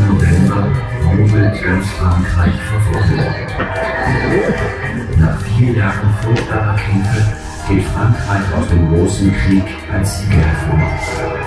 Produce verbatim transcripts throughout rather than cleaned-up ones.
achten November wurde Grenzfrankreich verfolgt. Nach vier Jahren fruchtbarer Kämpfe geht Frankreich aus dem Großen Krieg als Sieger hervor.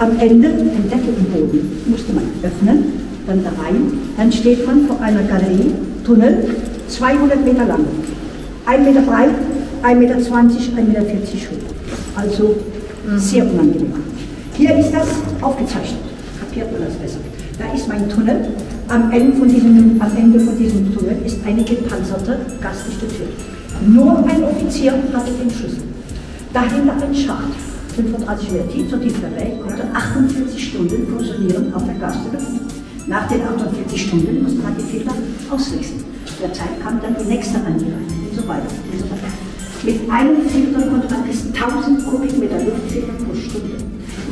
Am Ende, den Deckel im Boden, musste man öffnen, dann da rein, dann steht man vor einer Galerie, Tunnel, zweihundert Meter lang, ein Meter breit, ein Meter zwanzig, ein Meter vierzig hoch. Also sehr unangenehm. Hier ist das aufgezeichnet, kapiert man das besser. Da ist mein Tunnel, am Ende von diesem, am Ende von diesem Tunnel ist eine gepanzerte, gastliche Tür. Nur ein Offizier hatte den Schlüssel. Dahinter ein Schacht. fünfunddreißig Meter tief, so tief der Weg, konnte achtundvierzig Stunden funktionieren auf der Gaststätte. Nach den achtundvierzig Stunden musste man die Fehler auswechseln. Derzeit kam dann die nächste Anlage und so weiter. Und so weiter. Mit einem Filter konnte man bis tausend Kubikmeter Luftfilter pro Stunde.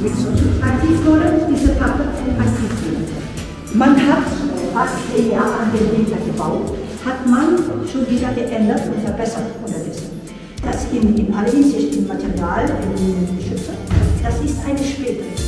Mit so Aktivkohle, diese Pappe aktivieren. Man hat fast ein Jahr an den Winter gebaut, hat man schon wieder geändert und verbessert unterdessen. Das in, in aller Hinsicht, im Material, in Geschütze, das ist eine spätere Zeit.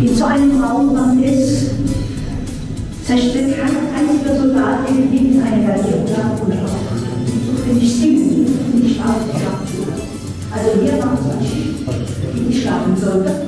In so einem Raum man ist, zerstört kein einziger Soldat irgendwie in einer Galerie oder auf. So finde ich singen, nicht schlafen kann. Also hier war es nicht, ich schlafen sollte.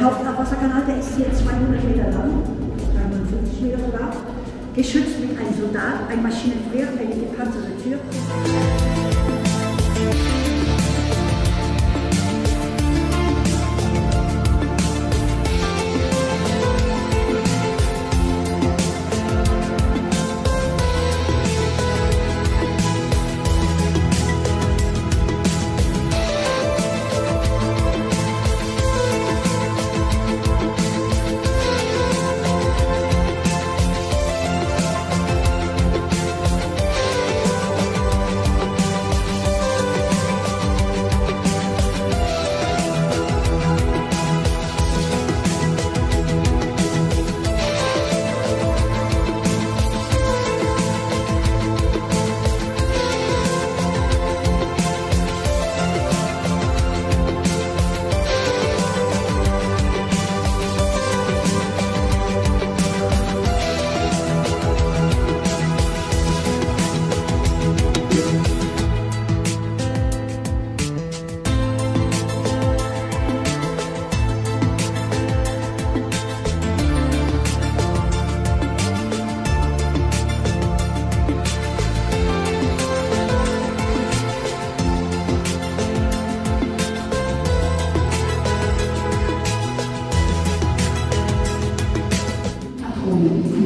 Der Hauptabwasserkanal, der ist hier zweihundert Meter lang, dreihundertfünfzig Meter lang, geschützt mit einem Soldat, einem Maschinengewehr, eine gepanzerte Tür.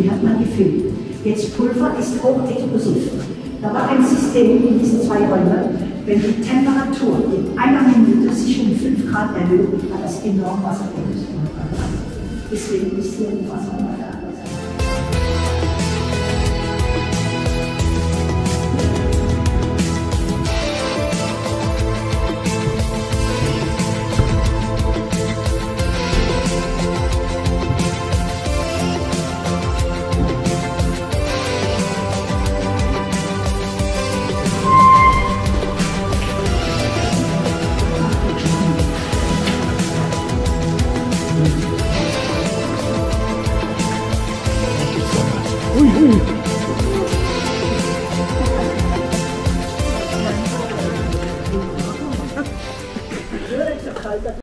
Die hat man gefüllt. Jetzt Pulver ist auch explosiv. Da war ein System in diesen zwei Räumen, wenn die Temperatur in einer Minute sich um fünf Grad erhöht, hat das enorm Wasser gelöst. Deswegen ist hier ein Wasser weiter. Ooh.